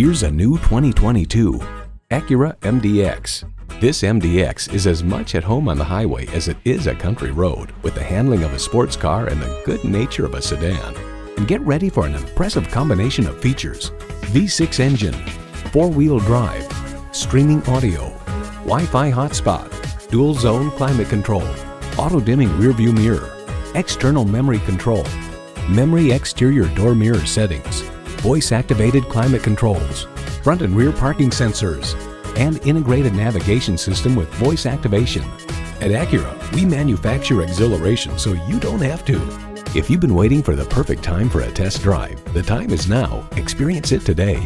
Here's a new 2022 Acura MDX. This MDX is as much at home on the highway as it is a country road, with the handling of a sports car and the good nature of a sedan. And get ready for an impressive combination of features: V6 engine, four-wheel drive, streaming audio, Wi-Fi hotspot, dual zone climate control, auto-dimming rearview mirror, external memory control, memory exterior door mirror settings, voice-activated climate controls, front and rear parking sensors, and integrated navigation system with voice activation. At Acura, we manufacture exhilaration so you don't have to. If you've been waiting for the perfect time for a test drive, the time is now. Experience it today.